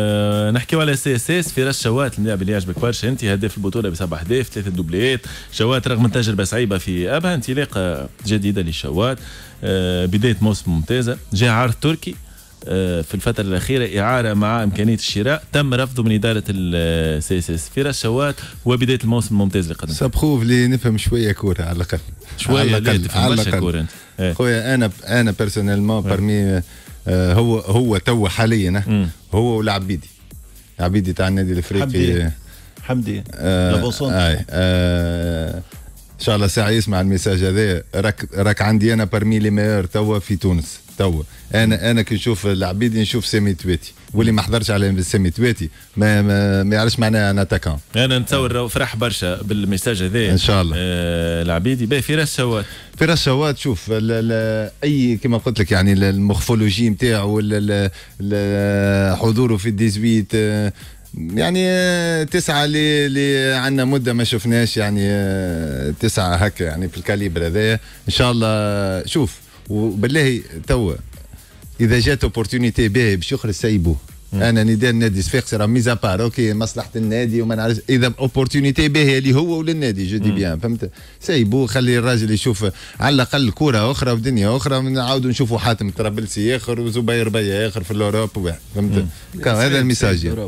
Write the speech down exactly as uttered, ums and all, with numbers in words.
أه نحكيو على سي اس اس فراس شوات اللاعب اللي يعجبك برشا انت، هداف البطوله بسبع اهداف، ثلاثه دوبليات. شوات رغم تجربه صعيبه في ابها، انطلاقه جديده للشوات، أه بدايه موسم ممتازه. جاء عرض تركي أه في الفتره الاخيره، اعاره مع امكانيه الشراء، تم رفضه من اداره السي اس اس. فراس شوات هو بدايه الموسم الممتاز اللي قدمه. سابخوف اللي نفهم شويه كوره على الاقل، شويه تفهم برشا كوره انت. ايه. خويا انا انا بيرسونيلمون برمي هو هو تو حاليا هو والعبيدي، العبيدي تاع النادي الافريقي حمدي. آه آه ان شاء الله ساعه يسمع الميساج هذا، راك راك عندي انا برمي لي ميور توا في تونس. توا انا انا كي نشوف العبيدي نشوف سامي تواتي، واللي ما حضرش على سامي تواتي ما ما, ما يعرفش معناها ان اتاكون. انا نتصور فرح برشا بالميساج هذا ان شاء الله. آه العبيدي باهي. فراس شوات فراس شوات شوف ال ال اي كما قلت لك، يعني المورفولوجي نتاعو، حضوره في الديزويت، يعني تسعه اللي, اللي عندنا مده ما شفناش، يعني تسعه هكا يعني في الكاليبر هذايا ان شاء الله. شوف وبالله توا اذا جات اوبورتونيتي باهي باش يخرج سايبوه. انا ندير نادي صفاقسي راه ميزا بار اوكي مصلحه النادي وما نعرفش، اذا اوبورتونيتي باهيه اللي هو وللنادي جو دي بيان فهمت، سايبوه خلي الراجل يشوف على الاقل كره اخرى ودنيا اخرى. نعاودوا نشوفوا حاتم طرابلسي اخر وزبير بيا اخر في الاوروب فهمت. هذا الميساج.